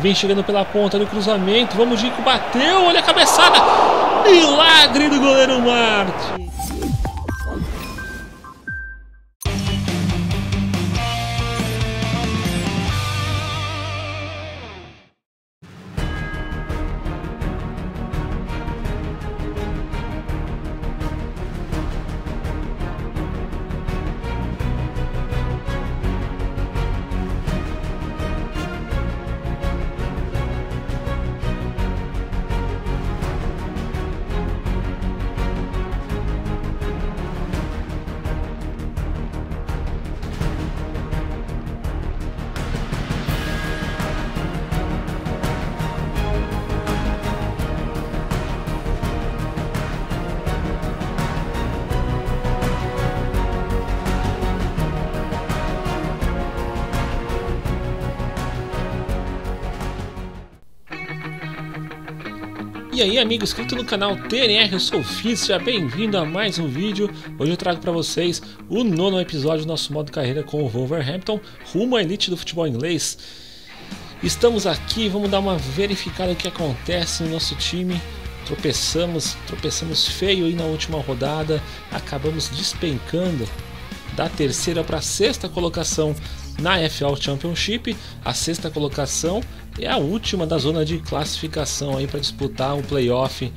Vem chegando pela ponta do cruzamento. Vamos, Dico, bateu, olha a cabeçada. Milagre do goleiro Martins. E aí, amigo inscrito no canal TNR, eu sou o Fitz, seja bem-vindo a mais um vídeo. Hoje eu trago para vocês o 9º episódio do nosso modo carreira com o Wolverhampton, rumo à elite do futebol inglês. Estamos aqui, vamos dar uma verificada no que acontece no nosso time. Tropeçamos feio aí na última rodada, acabamos despencando da 3ª para a 6ª colocação na FA Championship. A 6ª colocação é a última da zona de classificação aí para disputar um playoff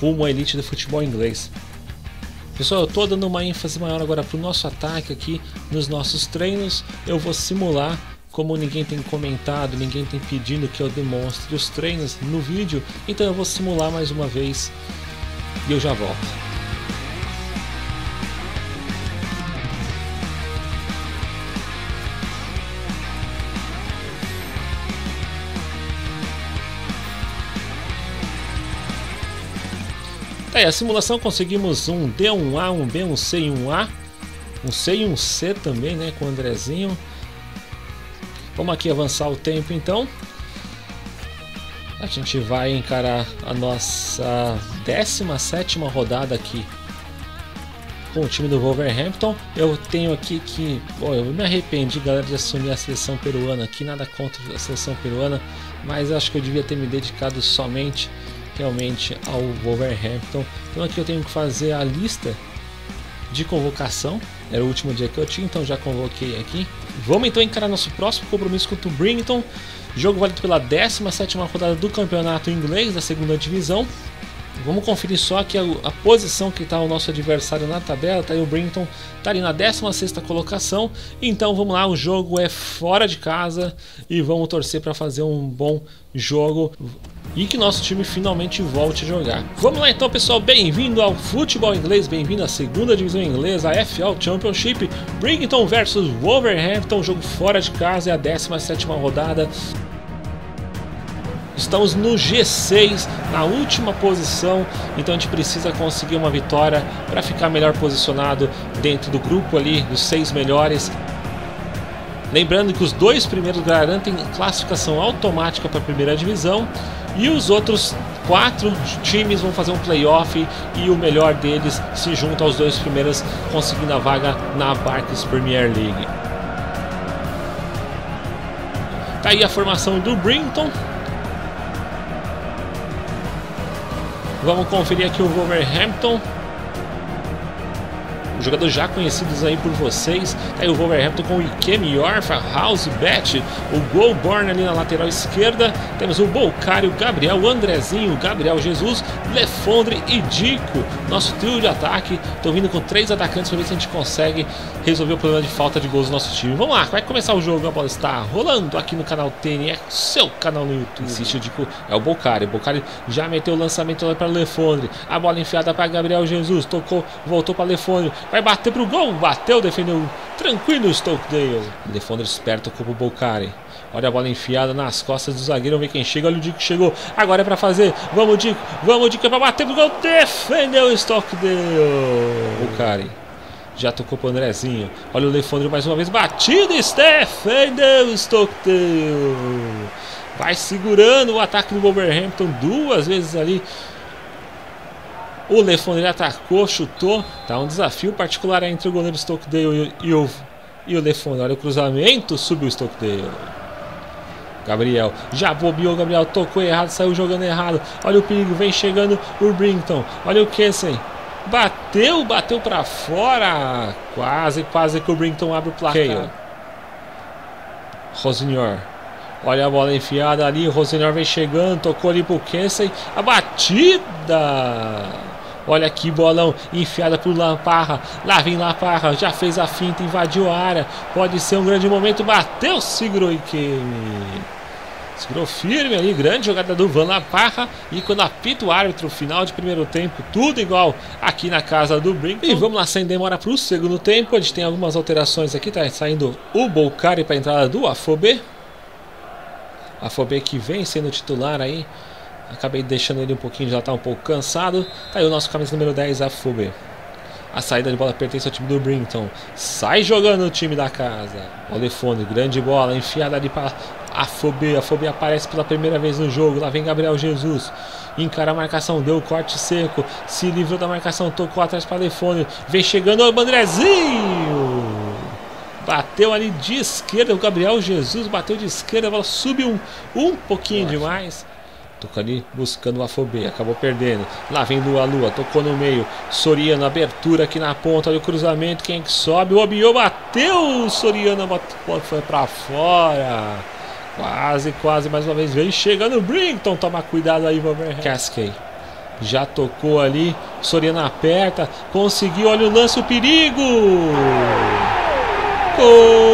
rumo à elite do futebol inglês. Pessoal, eu estou dando uma ênfase maior agora para o nosso ataque aqui nos nossos treinos. Eu vou simular, como ninguém tem comentado, ninguém tem pedido que eu demonstre os treinos no vídeo, então eu vou simular mais uma vez e eu já volto. Tá aí, a simulação conseguimos um D, um A, um B, um C e um A. Um C e um C também, né, com o Andrezinho. Vamos aqui avançar o tempo, então. A gente vai encarar a nossa 17ª rodada aqui com o time do Wolverhampton. Eu tenho aqui que... Bom, eu me arrependi, galera, de assumir a seleção peruana aqui. Nada contra a seleção peruana, mas acho que eu devia ter me dedicado somente... realmente ao Wolverhampton. Então aqui eu tenho que fazer a lista de convocação. Era o último dia que eu tinha, então já convoquei aqui. Vamos então encarar nosso próximo compromisso contra o Brighton. Jogo válido pela 17ª rodada do campeonato inglês da 2ª divisão. Vamos conferir só aqui a posição que está o nosso adversário na tabela. Tá aí o Brighton, tá ali na 16ª colocação. Então vamos lá, o jogo é fora de casa e vamos torcer para fazer um bom jogo e que nosso time finalmente volte a jogar. Vamos lá então, pessoal, bem-vindo ao futebol inglês, bem-vindo à 2ª divisão inglesa, a FA Championship. Brighton versus Wolverhampton, jogo fora de casa, é a 17ª rodada. Estamos no G6, na última posição, então a gente precisa conseguir uma vitória para ficar melhor posicionado dentro do grupo ali, dos 6 melhores. Lembrando que os 2 primeiros garantem classificação automática para a 1ª divisão e os outros 4 times vão fazer um playoff e o melhor deles se junta aos 2 primeiros, conseguindo a vaga na Barclays Premier League. Tá aí a formação do Brighton. Vamos conferir aqui o Wolverhampton. Os jogadores já conhecidos aí por vocês. Tá aí o Wolverhampton com o Ikeme, Orfa, House, Bet, o Golbourne ali na lateral esquerda. Temos o Bolcário, Gabriel, o Andrezinho, o Gabriel Jesus, Le Fondre e Dico. Nosso trio de ataque. Estão vindo com 3 atacantes para ver se a gente consegue resolver o problema de falta de gols do nosso time. Vamos lá, vai começar o jogo. A bola está rolando aqui no canal TNR, seu canal no YouTube. Insiste, o Dico é o Bolcário. O Bolcário já meteu o lançamento lá para Le Fondre. A bola enfiada para Gabriel Jesus. Tocou, voltou para Le Fondre. Vai bater pro gol, bateu, defendeu tranquilo o Stockdale. Le Fondre esperto com o Bolcari. Olha a bola enfiada nas costas do zagueiro, vamos ver quem chega. Olha o Dico, chegou, agora é pra fazer. Vamos Dico, é pra bater pro gol. Defendeu o Stockdale. Bolcari já tocou pro Andrezinho. Olha o Le Fondre mais uma vez, batida, defendeu o Stockdale. Vai segurando o ataque do Wolverhampton duas vezes ali. O Le Fondre atacou, chutou. Tá um desafio particular entre o goleiro Stockdale e o Le Fondre. Olha o cruzamento, subiu o Stockdale. Gabriel, já bobeou, Gabriel, tocou errado, saiu jogando errado. Olha o perigo, vem chegando o Brighton. Olha o Kessin. Bateu, bateu pra fora. Quase, quase que o Brighton abre o placar. Kale. Rosignor. Olha a bola enfiada ali, o Rosignor vem chegando, tocou ali pro Kessin. A batida... Olha que bolão, enfiada pro Lamparra. Lá vem Lamparra, já fez a finta, invadiu a área. Pode ser um grande momento, bateu, segurou o Ikeme. Segurou firme ali, grande jogada do Van Lamparra. E quando apita o árbitro, final de primeiro tempo, tudo igual aqui na casa do Brighton. E vamos lá, sem demora pro segundo tempo. A gente tem algumas alterações aqui, tá saindo o Bolcari pra entrada do Afobe. Afobe que vem sendo titular aí. Acabei deixando ele um pouquinho, já tá um pouco cansado. Tá aí o nosso camisa número 10, Afobe. A saída de bola pertence ao time do Brighton. Sai jogando o time da casa. O Le Fondre, grande bola, enfiada ali para Afobe. Afobe aparece pela primeira vez no jogo. Lá vem Gabriel Jesus. Encara a marcação, deu o corte seco. Se livrou da marcação, tocou atrás para Le Fondre. Vem chegando o Andrezinho. Bateu ali de esquerda, o Gabriel Jesus bateu de esquerda. A bola subiu um pouquinho demais. Tocou ali buscando o Afobe, acabou perdendo. Lá vem Lua, tocou no meio. Soriano, abertura aqui na ponta. Olha o cruzamento, quem é que sobe? O Obiô bateu, Soriano foi pra fora. Quase, quase, mais uma vez vem chegando o Brighton, toma cuidado aí, Wolverhampton. Cascade já tocou ali, Soriano aperta, conseguiu, olha o lance, o perigo. Gol!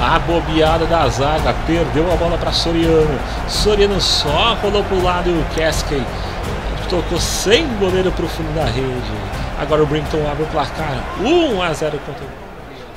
A bobeada da zaga, perdeu a bola para Soriano. Soriano só rolou para o lado e o Keskin tocou sem goleiro para o fundo da rede. Agora o Brighton abre o placar 1-0 contra o...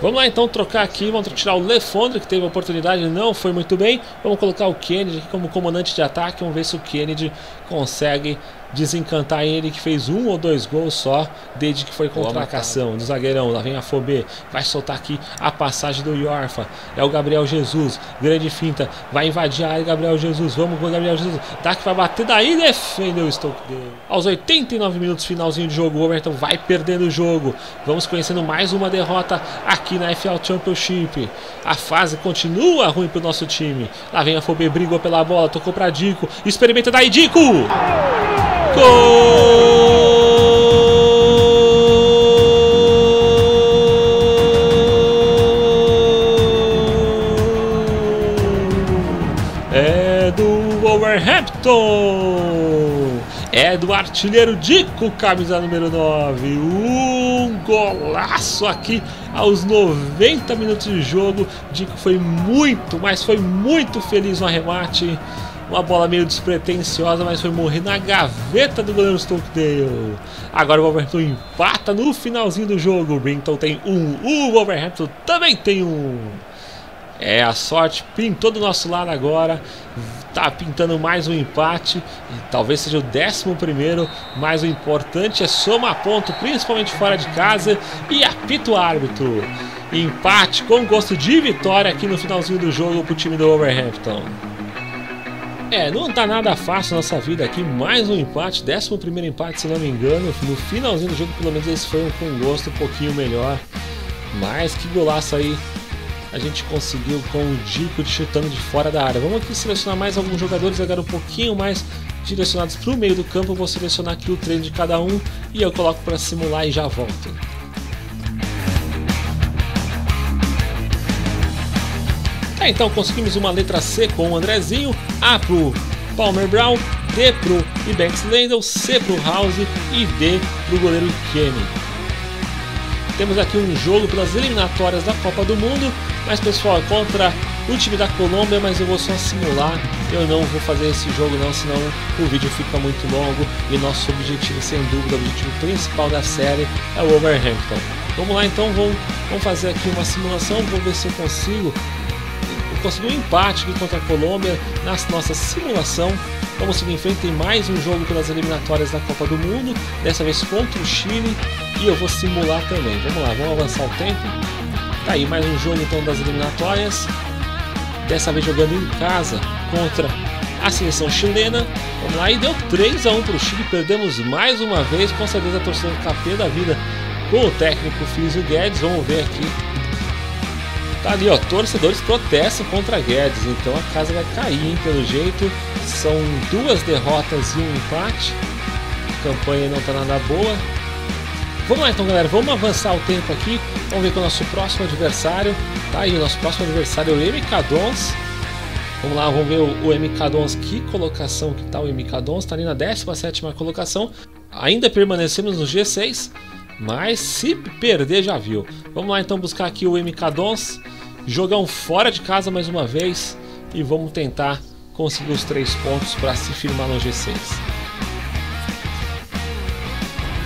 Vamos lá então trocar aqui, vamos tirar o Le Fondre, que teve a oportunidade, não foi muito bem. Vamos colocar o Kennedy aqui como comandante de ataque, vamos ver se o Kennedy consegue desencantar ele, que fez 1 ou 2 gols só, desde que foi contra a marcação do zagueirão. Lá vem Afobe, vai soltar aqui a passagem do Iorfa, é o Gabriel Jesus, grande finta, vai invadir a área Gabriel Jesus, vamos com o Gabriel Jesus, tá que vai bater, daí defendeu o Stockdale. Aos 89 minutos, finalzinho de jogo, o Wolverhampton vai perdendo o jogo, vamos conhecendo mais uma derrota aqui. Aqui na FA Championship, a fase continua ruim pro nosso time. Lá vem Afobe, brigou pela bola, tocou pra Dico, experimenta daí, Dico! Gol! É do Wolverhampton! É do artilheiro Dico, camisa número 9. Um golaço aqui aos 90 minutos de jogo. Dico foi muito, mas foi muito feliz no arremate. Uma bola meio despretensiosa, mas foi morrer na gaveta do goleiro Stockdale. Agora o Wolverhampton empata no finalzinho do jogo. O Brighton tem 1, o Wolverhampton também tem 1. É, a sorte pintou do nosso lado agora. Tá pintando mais um empate. E talvez seja o 11º. Mas o importante é somar ponto, principalmente fora de casa. E apita o árbitro. Empate com gosto de vitória aqui no finalzinho do jogo pro time do Wolverhampton. É, não tá nada fácil nossa vida aqui, mais um empate, 11º empate se não me engano. No finalzinho do jogo pelo menos esse foi um com gosto um pouquinho melhor. Mas que golaço aí a gente conseguiu com o Dico chutando de fora da área. Vamos aqui selecionar mais alguns jogadores, agora um pouquinho mais direcionados para o meio do campo. Eu vou selecionar aqui o treino de cada um e eu coloco para simular e já volto. Tá, então conseguimos uma letra C com o Andrezinho, A pro Palmer Brown, D pro Ibanks Lendl, C pro House e D pro goleiro Kemi. Temos aqui um jogo pelas eliminatórias da Copa do Mundo, mas pessoal, contra o time da Colômbia, mas eu vou só simular, eu não vou fazer esse jogo não, senão o vídeo fica muito longo e nosso objetivo, sem dúvida, o objetivo principal da série é o Wolverhampton. Vamos lá então, vamos fazer aqui uma simulação, vou ver se eu consigo um empate aqui contra a Colômbia na nossa simulação. Vamos seguir em frente, tem mais um jogo pelas eliminatórias da Copa do Mundo, dessa vez contra o Chile, e eu vou simular também. Vamos lá, vamos avançar o tempo. Tá aí, mais um jogo então das eliminatórias, dessa vez jogando em casa contra a seleção chilena. Vamos lá, e deu 3-1 para o Chile. Perdemos mais uma vez, com certeza a torcida do capê da vida com o técnico Físio Guedes. Vamos ver aqui. Tá ali, ó, torcedores protestam contra Guedes, então a casa vai cair, hein, pelo jeito. São 2 derrotas e 1 empate. A campanha não tá nada boa. Vamos lá então, galera, vamos avançar o tempo aqui. Vamos ver com o nosso próximo adversário. Tá aí, o nosso próximo adversário é o MK Dons. Vamos lá, vamos ver o MK Dons, que colocação que tá o MK Dons. Tá ali na 17ª colocação. Ainda permanecemos no G6, mas se perder já viu. Vamos lá então buscar aqui o MK Dons, jogar um fora de casa mais uma vez, e vamos tentar conseguir os 3 pontos para se firmar no G6.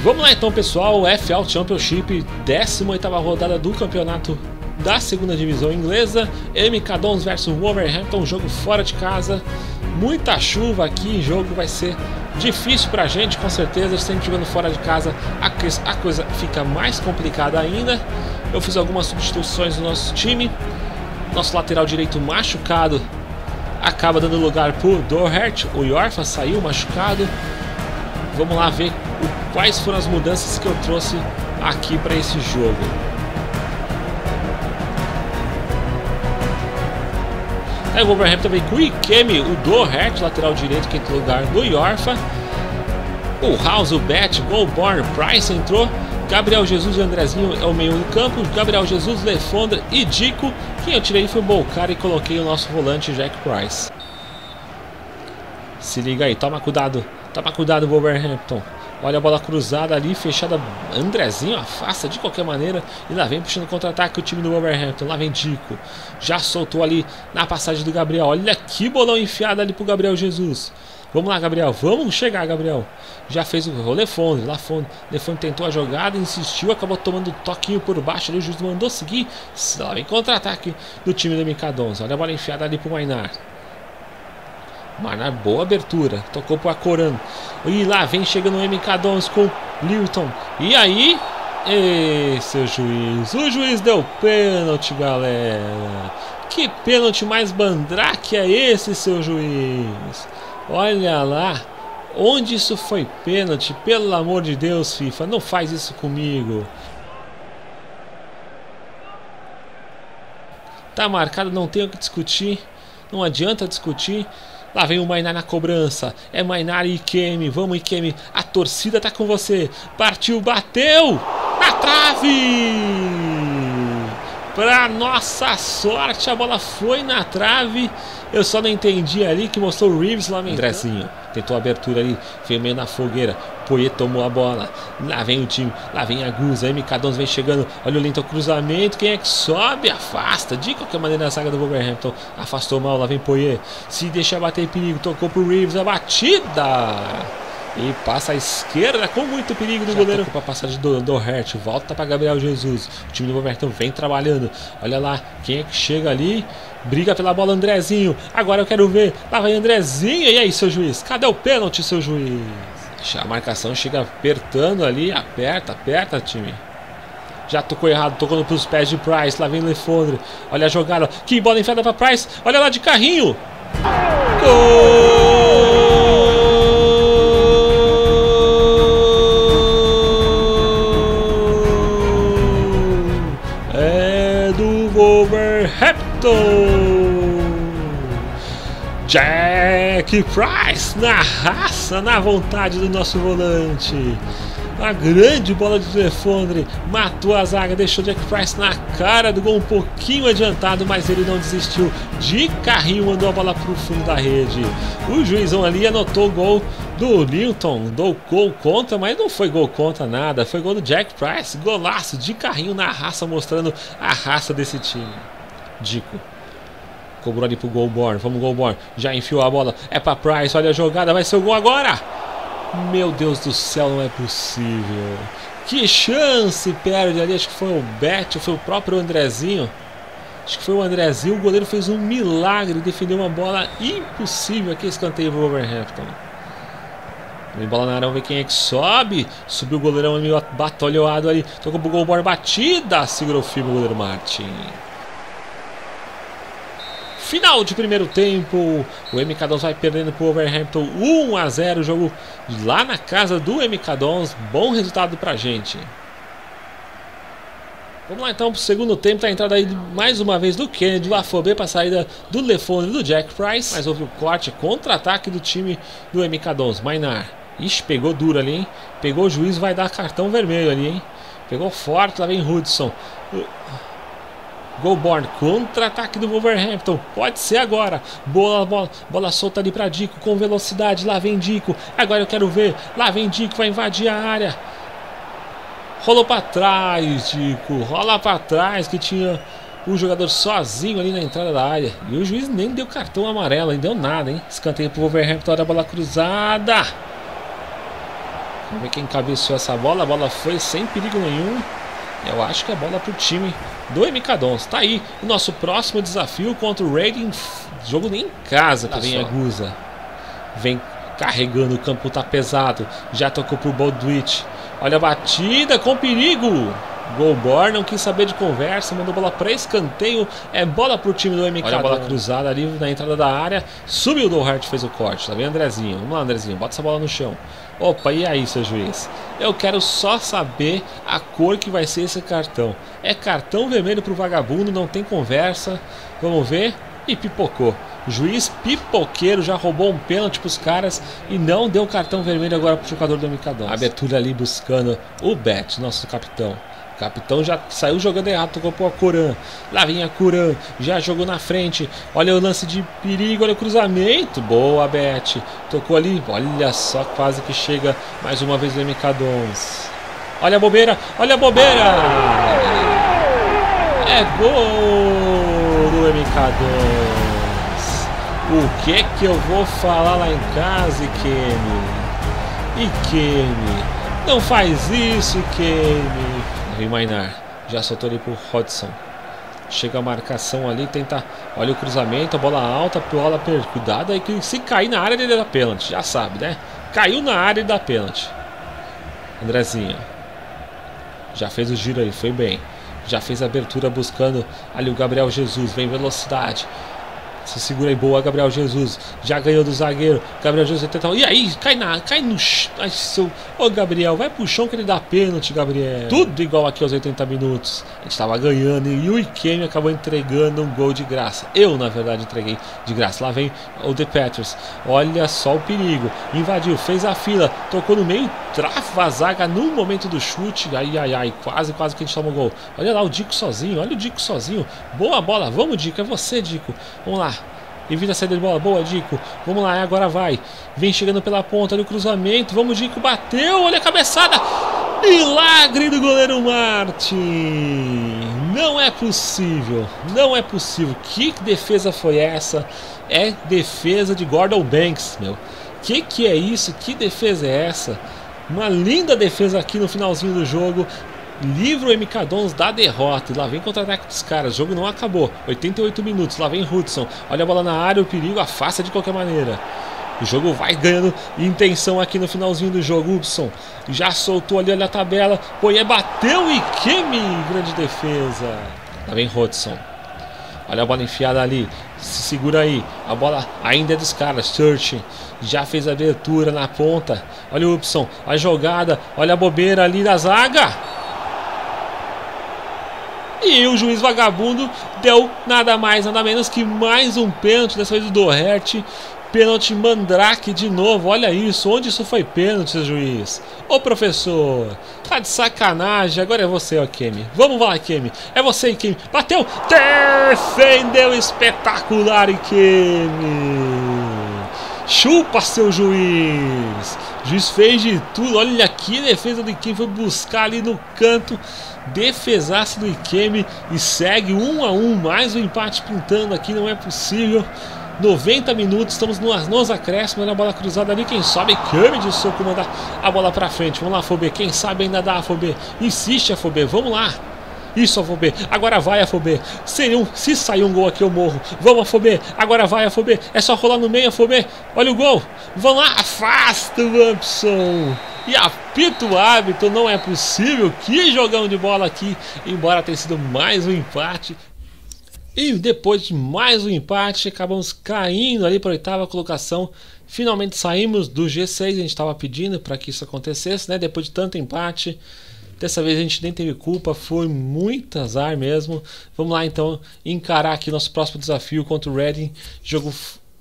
Vamos lá então, pessoal, FA Championship, 18ª rodada do campeonato da 2ª divisão inglesa. MK Dons vs Wolverhampton, jogo fora de casa. Muita chuva aqui, jogo vai ser difícil pra gente, com certeza. Sempre jogando fora de casa a coisa fica mais complicada ainda. Eu fiz algumas substituições no nosso time. Nosso lateral direito machucado acaba dando lugar pro Doherty. O Iorfa saiu machucado. Vamos lá ver quais foram as mudanças que eu trouxe aqui para esse jogo. Aí o Wolverhampton também com o Ikeme, o Doherty, lateral direito, que entrou no lugar do Iorfa. O House, o Bet, Golbourne, Price entrou. Gabriel Jesus e Andrezinho é o meio do campo. Gabriel Jesus, Le Fondre e Dico. Quem eu tirei foi o Bolcar e coloquei o nosso volante Jack Price. Se liga aí, toma cuidado. Toma cuidado, Wolverhampton. Olha a bola cruzada ali, fechada. Andrezinho afasta de qualquer maneira. E lá vem puxando contra-ataque o time do Wolverhampton. Lá vem Dico. Já soltou ali na passagem do Gabriel. Olha que bolão enfiado ali pro Gabriel Jesus. Vamos lá, Gabriel. Vamos chegar, Gabriel. Já fez o Le Fondre. Le Fondre tentou a jogada, insistiu, acabou tomando um toquinho por baixo ali. O juiz mandou seguir. Lá vem contra-ataque do time do MK Dons. Olha a bola enfiada ali pro Maynard. Maynard, boa abertura, tocou pro Acurã. E lá vem chegando o MK Dons com Newton. E aí, esse é o juiz deu pênalti, galera. Que pênalti mais bandraque é esse, seu juiz? Olha lá, onde isso foi pênalti? Pelo amor de Deus, FIFA, não faz isso comigo. Tá marcado, não tem o que discutir, não adianta discutir. Lá vem o Maynard na cobrança. É Maynard e Kemi. Vamos, Ikeme. A torcida tá com você. Partiu, bateu. Na trave! Pra nossa sorte, a bola foi na trave. Eu só não entendi ali que mostrou o Reeves lamentando. Andrezinho tentou a abertura ali, veio na fogueira. Poyet tomou a bola. Lá vem o time, lá vem a Guza. MK Dons vem chegando. Olha o lento cruzamento. Quem é que sobe? Afasta. De qualquer maneira, a saga do Wolverhampton afastou mal. Lá vem Poyet. Se deixa bater em perigo. Tocou pro Reeves. A batida. E passa à esquerda com muito perigo do goleiro. Para a passagem do Doherty. Volta para Gabriel Jesus. O time do Wolverhampton vem trabalhando. Olha lá. Quem é que chega ali? Briga pela bola, Andrezinho. Agora eu quero ver. Lá vai Andrezinho. E aí, seu juiz? Cadê o pênalti, seu juiz? A marcação chega apertando ali. Aperta, aperta, time. Já tocou errado, tocando para os pés de Price. Lá vem Le Fondre. Olha a jogada. Que bola enfiada para Price. Olha lá de carrinho. Gol! Jack Price na raça, na vontade do nosso volante. A grande bola de Le Fondre matou a zaga, deixou Jack Price na cara do gol um pouquinho adiantado, mas ele não desistiu. De carrinho mandou a bola para o fundo da rede. O juizão ali anotou o gol do Newton, deu gol contra, mas não foi gol contra nada. Foi gol do Jack Price, golaço de carrinho na raça, mostrando a raça desse time. Dico cobrou ali pro Golbourne. Vamos, Golbourne. Já enfiou a bola. É pra Price. Olha a jogada. Vai ser o gol agora. Meu Deus do céu, não é possível. Que chance perde ali. Acho que foi o Bet. Foi o próprio Andrezinho. Acho que foi o Andrezinho. O goleiro fez um milagre. Defendeu uma bola impossível. Aqui escanteio pro Wolverhampton. Vem bola na área, vamos ver quem é que sobe. Subiu o goleirão meio batalhoado ali. Tocou pro Golbourne. Batida. Segurou o fio, o goleiro Martin. Final de primeiro tempo, o MK Dons vai perdendo para o Wolverhampton 1-0, jogo lá na casa do MK Dons, bom resultado para a gente. Vamos lá então para o segundo tempo, tá a entrada aí mais uma vez do Kennedy, do Afobe para a saída do Le Fondre, do Jack Price, mas houve o corte, contra-ataque do time do MK Dons. Maynard, ixi, pegou duro ali, hein? Pegou o juiz, vai dar cartão vermelho ali, hein? Pegou forte, lá vem Hudson. Golbourne, contra-ataque do Wolverhampton, pode ser agora, bola solta ali para Dico, com velocidade, lá vem Dico, agora eu quero ver, lá vem Dico, vai invadir a área, rolou para trás, Dico, rola para trás, que tinha o jogador sozinho ali na entrada da área, e o juiz nem deu cartão amarelo, nem deu nada, hein, escanteio para o Wolverhampton, olha a bola cruzada, vamos ver quem cabeceou essa bola, a bola foi sem perigo nenhum. Eu acho que a bola para o time do MK Dons. Tá aí o nosso próximo desafio contra o Reading. Jogo nem em casa que vem a Guza. Vem carregando, o campo tá pesado. Já tocou pro Baldwitch. Olha a batida com perigo. Golbourne não quis saber de conversa. Mandou bola para escanteio. É bola pro time do MK Dons. Olha a bola cruzada ali na entrada da área. Subiu o Doherty, fez o corte. Tá vendo, Andrezinho? Vamos lá, Andrezinho. Bota essa bola no chão. Opa, e aí, seu juiz? Eu quero só saber a cor que vai ser esse cartão. É cartão vermelho pro vagabundo, não tem conversa. Vamos ver. E pipocou. Juiz pipoqueiro, já roubou um pênalti pros caras e não deu cartão vermelho agora pro jogador do MK Dons. Abertura ali buscando o Bet, nosso capitão. O capitão já saiu jogando errado, tocou pro Acurã. Lá vem Acurã, já jogou na frente. Olha o lance de perigo, olha o cruzamento. Boa, Bet. Tocou ali, olha só, quase que chega mais uma vez o MK Dons. Olha a bobeira, olha a bobeira. É gol do MK Dons. O que eu vou falar lá em casa, Ikeme? Ikeme, não faz isso, Ikeme. E Maynard já soltou ali pro Hudson. Chega a marcação ali, tenta. Olha o cruzamento, a bola alta, bola perdida. Cuidado aí que se cair na área ele dá pênalti. Já sabe, né? Caiu na área e dá pênalti. Andrezinho já fez o giro aí, foi bem. Já fez a abertura buscando ali o Gabriel Jesus. Vem velocidade. Se segura aí, boa, Gabriel Jesus. Já ganhou do zagueiro. Gabriel Jesus tenta. E aí, cai no chão. Ô, Gabriel, vai pro chão que ele dá pênalti, Gabriel. Tudo igual aqui aos 80 minutos. A gente tava ganhando e o Ikeme acabou entregando um gol de graça. Eu, na verdade, entreguei de graça. Lá vem o De Peters. Olha só o perigo. Invadiu, fez a fila, tocou no meio, trava a zaga no momento do chute. Ai, ai, ai, quase que a gente toma o gol. Olha lá o Dico sozinho, olha o Dico sozinho. Boa bola, vamos, Dico, é você, Dico. Vamos lá. Evita a saída de bola, boa, Dico. Vamos lá, agora vai. Vem chegando pela ponta, olha o cruzamento. Vamos, Dico, bateu, olha a cabeçada. Milagre do goleiro Martin. Não é possível, não é possível. Que defesa foi essa? É defesa de Gordon Banks, meu. Que é isso? Que defesa é essa? Uma linda defesa aqui no finalzinho do jogo. Livra o MK Dons da derrota. E lá vem contra-ataque dos caras. O jogo não acabou. 88 minutos. Lá vem Hudson. Olha a bola na área. O perigo afasta de qualquer maneira. O jogo vai ganhando intenção aqui no finalzinho do jogo. Upson já soltou ali. Olha a tabela. Poyet bateu e Kemi. Grande defesa. Lá vem Hudson. Olha a bola enfiada ali. Se segura aí. A bola ainda é dos caras. Church já fez a abertura na ponta. Olha o Upson. A jogada. Olha a bobeira ali da zaga. E o juiz vagabundo deu nada mais, nada menos que mais um pênalti, dessa vez do Doherty. Pênalti mandrake de novo, olha isso, onde isso foi pênalti, seu juiz? Ô professor, tá de sacanagem, agora é você, ó Kemi. Vamos lá, Kemi, é você, Kemi. Bateu, defendeu, espetacular, Kemi. Chupa, seu juiz. O juiz fez de tudo. Olha que defesa do Ikeme. Foi buscar ali no canto. Defesaço do Ikeme. E segue 1-1. Mais um empate pintando aqui. Não é possível. 90 minutos. Estamos nos acréscimos. Olha a bola cruzada ali. Quem sobe? Kennedy. O soco manda a bola pra frente. Vamos lá, Afobe. Quem sabe ainda dá, Afobe. Insiste, Afobe. Vamos lá. Isso, Afobe, agora vai, Afobe. Se sair um gol aqui eu morro. Vamos, Afobe, agora vai, Afobe. É só rolar no meio, Afobe. Olha o gol. Vão lá, afasta o Upson. E apita o hábito, não é possível. Que jogão de bola aqui. Embora tenha sido mais um empate. E depois de mais um empate, acabamos caindo ali para a oitava colocação. Finalmente saímos do G6, a gente estava pedindo para que isso acontecesse, né? Depois de tanto empate, dessa vez a gente nem teve culpa, foi muito azar mesmo. Vamos lá então encarar aqui nosso próximo desafio contra o Reading, jogo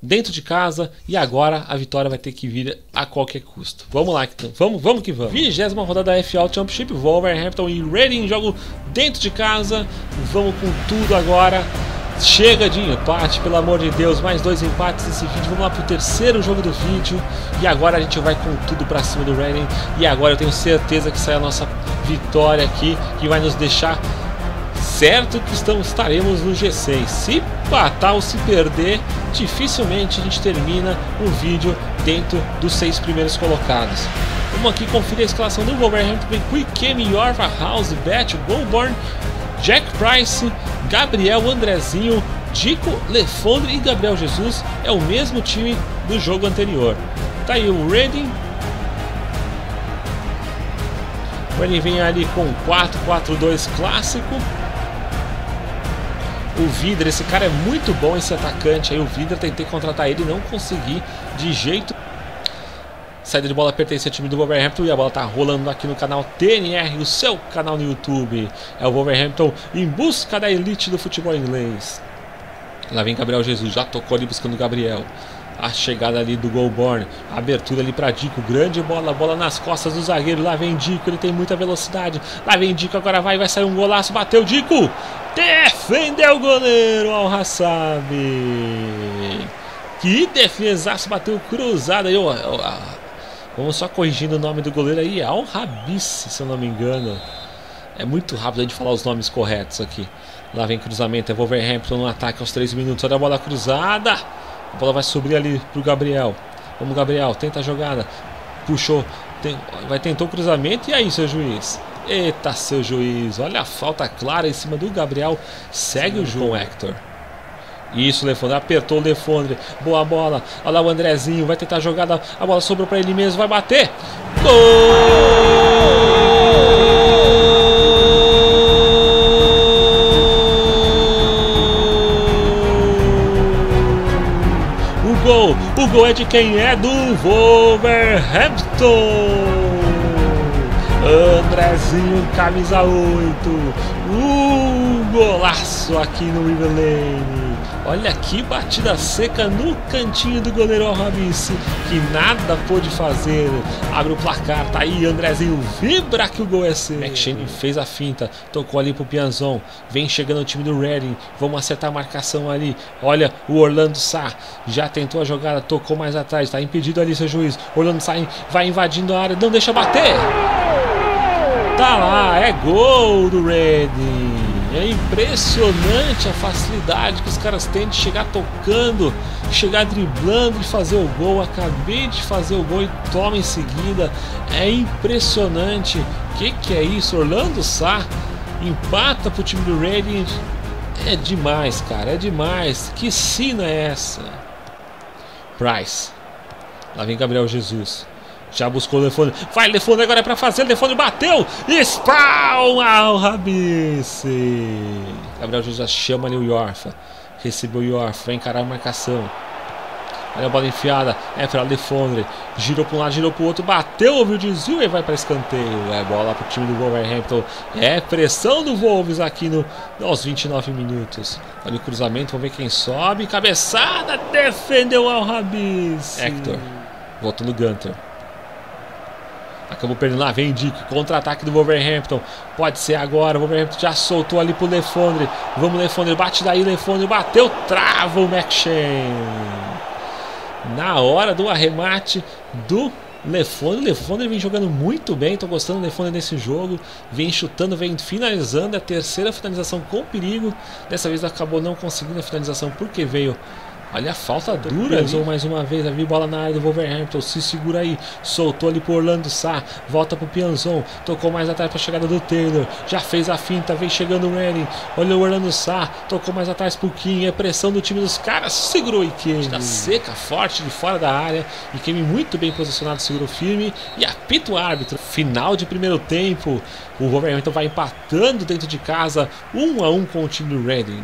dentro de casa, e agora a vitória vai ter que vir a qualquer custo. Vamos lá, então. Vamos que vamos. 20ª rodada da FA Championship, Wolverhampton e Reading, jogo dentro de casa. Vamos com tudo agora. Chega de empate, pelo amor de Deus. Mais dois empates nesse vídeo. Vamos lá pro terceiro jogo do vídeo. E agora a gente vai com tudo pra cima do Reading. E agora eu tenho certeza que sai a nossa vitória aqui, que vai nos deixar certo que estaremos no G6. Se empatar ou se perder, dificilmente a gente termina o vídeo dentro dos 6 primeiros colocados. Vamos aqui conferir a escalação do Wolverhampton. Vem Ikeme, Orva, House, Bet, Golbourne, Jack Price, Gabriel, Andrezinho, Dico, Le Fondre e Gabriel Jesus. É o mesmo time do jogo anterior. Tá aí o Reading. O Reading vem ali com 4-4-2 clássico. O Vidra, esse cara é muito bom, esse atacante aí. O Vidra, tentei contratar ele e não consegui de jeito. Saída de bola pertence ao time do Wolverhampton e a bola tá rolando aqui no canal TNR, o seu canal no YouTube. É o Wolverhampton em busca da elite do futebol inglês. Lá vem Gabriel Jesus, já tocou ali buscando o Gabriel. A chegada ali do Golbourne, a abertura ali para Dico, grande bola, bola nas costas do zagueiro. Lá vem Dico, ele tem muita velocidade. Lá vem Dico, agora vai sair um golaço, bateu Dico. Defendeu o goleiro Al Hassabi. Que defesaço, bateu cruzado aí, ó. Vamos só corrigindo o nome do goleiro aí, é o Rabisse, se eu não me engano. É muito rápido de falar os nomes corretos aqui. Lá vem cruzamento, é Wolverhampton no ataque aos 3 minutos, olha a bola cruzada. A bola vai subir ali pro Gabriel. Vamos, Gabriel, tenta a jogada. Puxou, tentou o cruzamento, e aí, seu juiz? Eita, seu juiz, olha a falta clara em cima do Gabriel. Segue o João Hector. Isso, Le Fondre, apertou o Le Fondre. Boa bola, olha lá o Andrezinho. Vai tentar a jogada, a bola sobrou pra ele mesmo. Vai bater, gol! O gol, o gol é de quem? É do Wolverhampton. Andrezinho, camisa 8. Golaço aqui no River Lane. Olha que batida seca no cantinho do goleiro Al Rabisse, que nada pôde fazer. Abre o placar, tá aí Andrezinho, vibra que o gol é seu. McShane fez a finta, tocou ali pro Pianzon. Vem chegando o time do Reading, vamos acertar a marcação ali. Olha o Orlando Sá, já tentou a jogada, tocou mais atrás, tá impedido ali, seu juiz. Orlando Sá vai invadindo a área, não deixa bater. Tá lá, é gol do Reading. É impressionante a facilidade que os caras têm de chegar tocando, chegar driblando e fazer o gol. Acabei de fazer o gol e toma em seguida. É impressionante. Que é isso? Orlando Sá empata pro time do Reading. É demais, cara, é demais. Que sina é essa? Price. Lá vem Gabriel Jesus. Já buscou o Le Fondre. Vai, Le Fondre, agora é pra fazer. Le Fondre bateu. Spawn ao Rabisse. Gabriel Jesus já chama ali o Iorfa. Recebeu o Iorfa. Vai encarar a marcação. Olha a bola enfiada. É pra Le Fondre. Girou pra um lado, girou pro outro. Bateu o desvio e vai pra escanteio. É bola pro time do Wolverhampton. É pressão do Wolves aqui aos 29 minutos. Olha o cruzamento. Vamos ver quem sobe. Cabeçada. Defendeu ao Rabisse. Hector. Volta no Gunter. Acabou perdendo, lá vem Dick, contra-ataque do Wolverhampton, pode ser agora. O Wolverhampton já soltou ali pro Le Fondre. Vamos, Le Fondre, bate daí, Le Fondre bateu, trava o McShane. Na hora do arremate do Le Fondre, Le Fondre vem jogando muito bem, tô gostando do Le Fondre nesse jogo. Vem chutando, vem finalizando, a terceira finalização com perigo. Dessa vez acabou não conseguindo a finalização porque veio... Olha a falta dura, usou mais uma vez, a bola na área do Wolverhampton, se segura aí, soltou ali pro Orlando Sá, volta pro Pianzon, tocou mais atrás pra chegada do Taylor, já fez a finta, vem chegando o Reading, olha o Orlando Sá, tocou mais atrás pro Kim, é pressão do time dos caras, segurou o Ikeme. Está seca, forte, de fora da área, Ikeme muito bem posicionado, segurou firme, e apita o árbitro. Final de primeiro tempo, o Wolverhampton vai empatando dentro de casa, 1-1 com o time do Reading.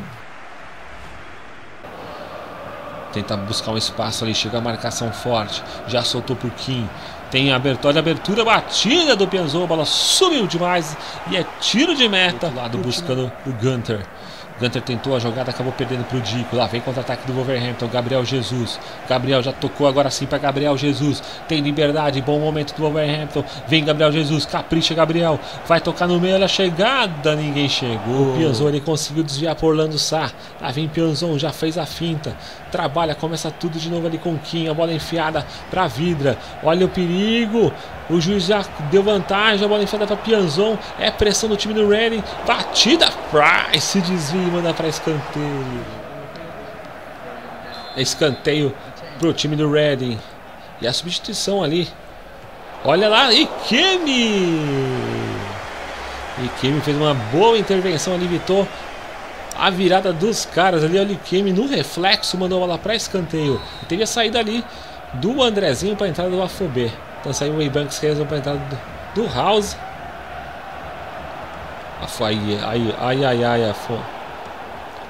Tenta buscar um espaço ali, chega a marcação forte. Já soltou por Kim. Tem abertura, batida do Pianzon. A bola subiu demais e é tiro de meta. Do lado buscando o Gunter. Gunter tentou a jogada, acabou perdendo para o Dico. Lá vem contra-ataque do Wolverhampton. Gabriel Jesus. Gabriel já tocou agora sim para Gabriel Jesus. Tem liberdade. Bom momento do Wolverhampton. Vem Gabriel Jesus. Capricha Gabriel. Vai tocar no meio. Olha a chegada. Ninguém chegou. O Pianzon ele conseguiu desviar por Orlando Sá. Lá vem Pianzon. Já fez a finta. Trabalha. Começa tudo de novo ali com Kim. A bola enfiada para Vidra. Olha o perigo. O juiz já deu vantagem. A bola enfiada para Pianzon. É pressão do time do Reading. Batida. Price desvia. Manda para escanteio. Escanteio pro time do Reading. E a substituição ali. Olha lá, Ikeme! Ikeme fez uma boa intervenção ali, evitou a virada dos caras ali. Olha o Ikeme no reflexo, mandou a bola para escanteio. E teve a saída ali do Andrezinho para a entrada do Afobe. Então saiu o Waybanks para a entrada do House.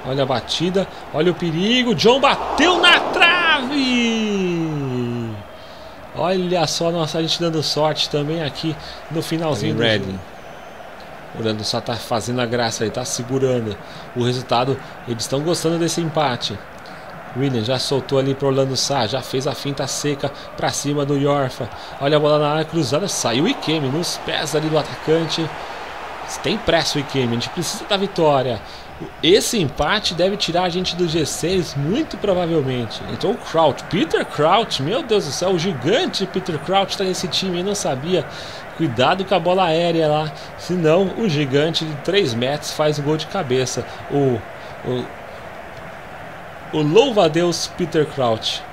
Olha a batida, olha o perigo, John bateu na trave! Olha só, nossa, a gente dando sorte também aqui no finalzinho do Reading. O Orlando só tá fazendo a graça aí, tá segurando o resultado, eles estão gostando desse empate. William já soltou ali pro Orlando Sá, já fez a finta seca pra cima do Iorfa. Olha a bola na área cruzada, saiu o Ikeme nos pés ali do atacante. Tem pressa o Ikeme, a gente precisa da vitória. Esse empate deve tirar a gente do G6, muito provavelmente. Então o Crouch, Peter Crouch, meu Deus do céu, o gigante Peter Crouch está nesse time, eu não sabia. Cuidado com a bola aérea lá, senão o gigante de 3 metros faz o gol de cabeça. O louva-a-Deus Peter Crouch.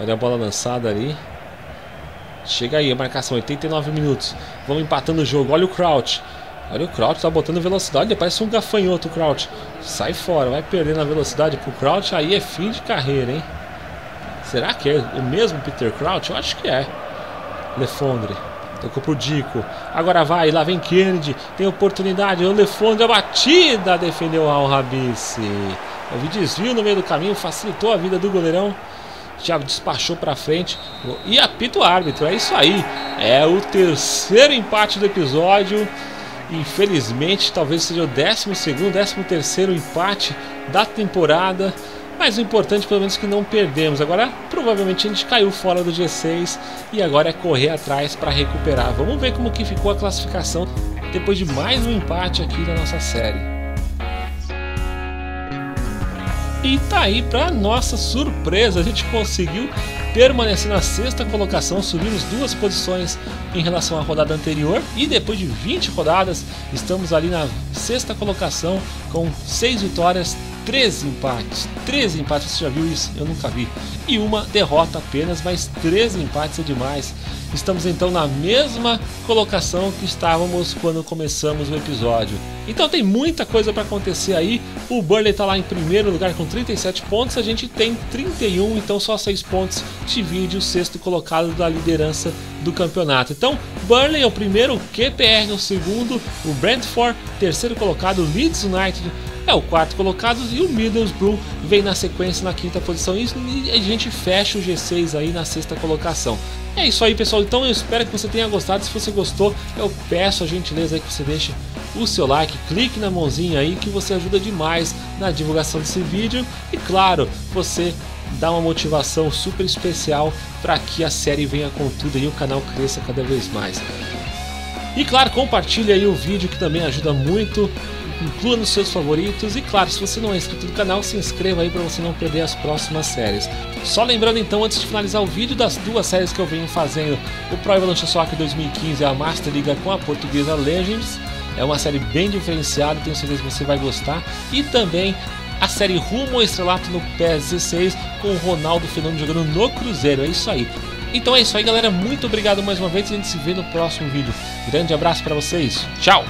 Olha a bola lançada ali. Chega aí a marcação, 89 minutos. Vamos empatando o jogo, olha o Crouch. Olha o Crouch, tá botando velocidade, parece um gafanhoto o Crouch. Sai fora, vai perdendo a velocidade pro Crouch, aí é fim de carreira, hein? Será que é o mesmo Peter Crouch? Eu acho que é. Le Fondre, tocou pro Dico. Agora vai, lá vem Kennedy, tem oportunidade, o Le Fondre, a batida, defendeu ao Rabisse. Houve desvio no meio do caminho, facilitou a vida do goleirão. Já despachou pra frente e apita o árbitro, é isso aí. É o terceiro empate do episódio. Infelizmente, talvez seja o 12º, 13º empate da temporada. Mas o importante, pelo menos, é que não perdemos. Agora, provavelmente, a gente caiu fora do G6 e agora é correr atrás para recuperar. Vamos ver como que ficou a classificação depois de mais um empate aqui na nossa série. E tá aí, para nossa surpresa, a gente conseguiu permanecer na 6ª colocação, subimos 2 posições em relação à rodada anterior e depois de 20 rodadas estamos ali na 6ª colocação com 6 vitórias, 13 empates. 13 empates, você já viu isso? Eu nunca vi. E uma derrota apenas, mas 13 empates é demais. Estamos então na mesma colocação que estávamos quando começamos o episódio. Então tem muita coisa para acontecer aí. O Burnley está lá em primeiro lugar com 37 pontos, a gente tem 31, então só 6 pontos divide o 6º colocado da liderança do campeonato. Então, Burnley é o primeiro, o QPR é o segundo, o Brentford, 3º colocado, o Leeds United é o 4º colocado e o Middlesbrough vem na sequência na 5ª posição e a gente fecha o G6 aí na 6ª colocação. É isso aí, pessoal, então eu espero que você tenha gostado. Se você gostou, eu peço a gentileza aí que você deixe o seu like, clique na mãozinha aí que você ajuda demais na divulgação desse vídeo e claro, você dá uma motivação super especial para que a série venha com tudo e o canal cresça cada vez mais. E claro, compartilha aí o vídeo que também ajuda muito. Inclua nos seus favoritos e claro, se você não é inscrito no canal, se inscreva aí para você não perder as próximas séries. Só lembrando então, antes de finalizar o vídeo, das 2 séries que eu venho fazendo, o Pro Evolution Soccer 2015 é a Master Liga com a portuguesa Legends, é uma série bem diferenciada, tenho certeza que você vai gostar, e também a série Rumo ao Estrelato no PES 16 com o Ronaldo Fenômeno jogando no Cruzeiro, é isso aí. Então é isso aí, galera, muito obrigado mais uma vez, a gente se vê no próximo vídeo. Grande abraço para vocês, tchau!